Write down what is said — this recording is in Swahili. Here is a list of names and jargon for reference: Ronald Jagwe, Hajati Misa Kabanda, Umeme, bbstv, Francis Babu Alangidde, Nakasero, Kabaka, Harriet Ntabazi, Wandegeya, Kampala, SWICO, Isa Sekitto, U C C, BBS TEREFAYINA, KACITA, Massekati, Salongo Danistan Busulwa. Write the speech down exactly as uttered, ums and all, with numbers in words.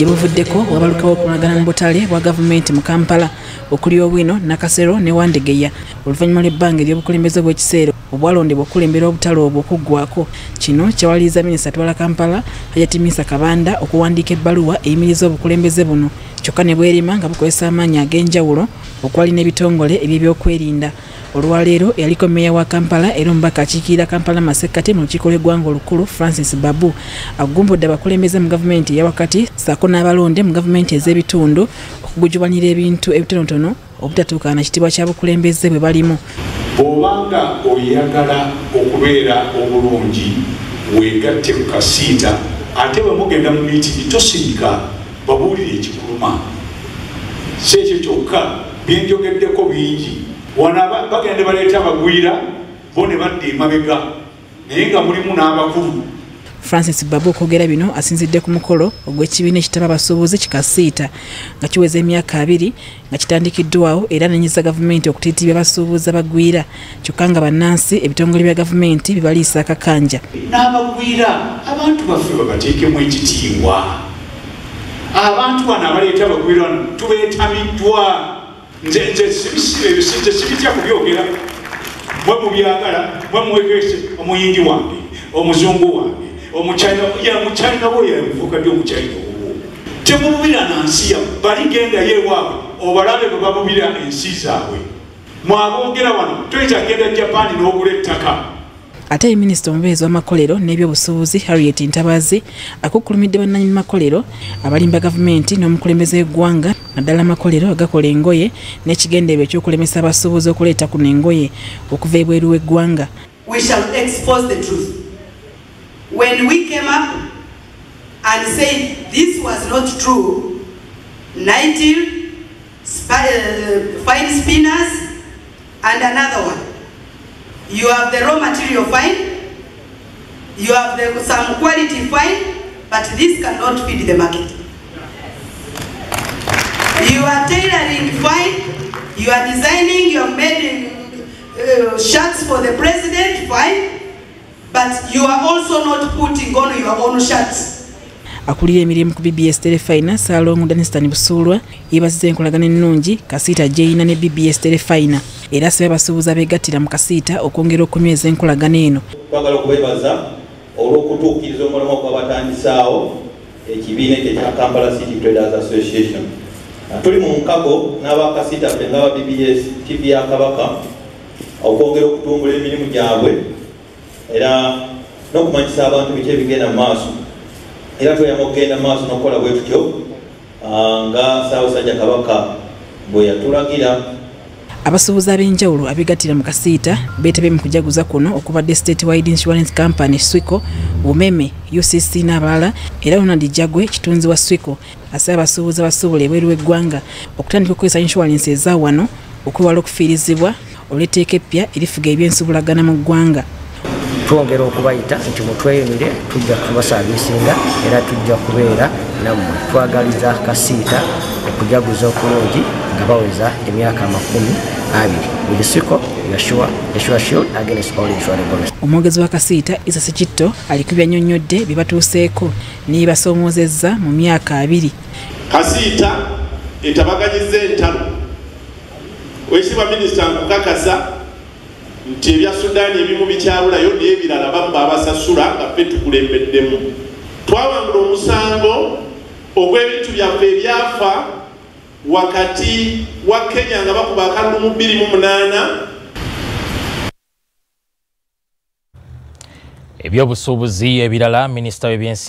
Jebuvuddeko wabalukawo okulagana mu butale bwa gavumenti mu Kampala okulya obwino Nakasero ne Wandegeya oluvannyuma lw'ebbanga ery'obukulembeze bw'ekiseera obwalondebwa okulembera obutale obwo okuggwako. Kino kyawaliriza Minisita Atwala Kampala Hajati Misa Kabanda okuwandiika ebbaluwa eyimiriza obukulembeze buno kyokka ne bwerima nga bukozesa amaanyi ag'enjawulo okwalina ebitongole eby'ebyokwerinda. Olwaleero yaliko meya wa Kampala era omubaka akiikirira Kampala Massekati mu lukiiko lw'eggwanga olukulu Francis Babu agumbudde abakulembeze mu gavumenti eyawakati ssaako n'abalonde mu gavumenti ez'ebitundu okugujubanira ebintu ebitonotono obutatuukana na kitiibwa ky'abakulembeze bwe balimu. Bw'obanga oyagala okubeera obulungi weegatte mu KACITA, ate bwe mugenda mu miiti tosindika babuulire ekikuluma. Si ekyo kyokka byenjogeddeko bingi. Wanaba bagende baleeta abagwira bo ne badde mabega naye nga mulimu n'abakulu. Francis Babu okwogera bino asinzidde ku mukolo ogw'ekibiina ekitaba abasuubuzi ki KACITA nga kiweza emyaka abiri nga kitandikiddwawo era n'enyiza gavumenti okutiitibya abasuubuzi abagwira kyokka nga bannansi ebitongole bya gavumenti bibaliisa akakanja. N'abagwira abantu baffe babateekemu ekitiibwa. Abantu bano abaleeta abagwira tubeetamiddwa. Nze nze sibitya kubyogera bwe mubyagala bwe muwekese omuyindi wange omuzungu wange omukyayina omukyayina wo yanfukadde omukyayina owo temubira nansi ya baligenda yeewaabwe obalabe bwe babubira ensi zaabwe mwaboogera wano toyinza kugenda Japaani n'ogula ettaka. Ate Minisita omubeezi w'amakolero n'ebyobusuubuzi Harriet Ntabazi akukulumidde bannannyini makolero abalimba gavumenti n'omukulembeze w'eggwanga naddala amakolero agakola engoye n'ekigendererwa eky'okulemesa abasuubuzi okuleeta kuno engoye okuva ebweru w'eggwanga. We shall expose the truth. When we came up and said this was not true, nineteen uh, fine spinners and another one. You have the raw material fine, you have the, some quality fine, but this cannot feed the market. You are tailoring fine, you are designing, you are making uh, shirts for the president fine, but you are also not putting on your own shirts. Akulira emirimu ku B B S TEREFAYINA Salongo Danistan Busulwa yebazze enkolagana ennungi KACITA gy'eyina ne B B S TEREFAYINA era asabye abasuubuzi abeegattira mu KACITA okwongera okunyweza enkolagana eno. Twagala okubeebaza olw'okutuukiriza omulimu gw'abatandisaawo ekibiina ekyo ekya Kampala City Traders Association. Tuli mu mukago n'aba KACITA ffe ng'aba B B S T V ya Kabaka okwongera okutumbula emirimu gyabwe era n'okumanyisa abantu biki ebigenda mu maaso. Era tuyama okugenda maaso n'okukola bwe tutyo nga Ssaabasajja Kabaka bwe yatulagira. Abasuubuzi ab'enjawulo abeegattira mu KACITA beetabye mu kujaguza kuno okubadde State Wide Insurance Company SWICO, Umeme, U C C n'abalala era Ronald Jagwe kitunzi wa SWICO asaba abasuubuzi abasuubula ebweru w'eggwanga okutandika okukozesa insurance eza wano okwewala okufiirizibwa olw'etteeka eppya erifuga eby'ensubulagana mu ggwanga. Twongera okubayita nti mutweyunire tujja kubasaabisinga era tujja kubeera nammwe. Twagaliza KACITA okujaguza okulungi nga baweza emyaka amakumi abiri buli SWICO Omwogezi wa KACITA Isa Sekitto alikubyannyonnyodde bye batuuseeko n'ebibasoomoozezza mu myaka abiri. KACITA etabaganyizza entalo. Oweekitiibwa Minisita nkukakasa nti ebya Sudaani ebimu bikyawulayo n'ebirala babba abasasula nga ffe tukulembeddemu. Twawangula omusango ogw'ebintu byaffe ebyafa wakati wa Kenya nga bakuba akalulu mu bbiri mu munaana. Ebyobusuubuzi ebirala Minisita w'ebyensimbi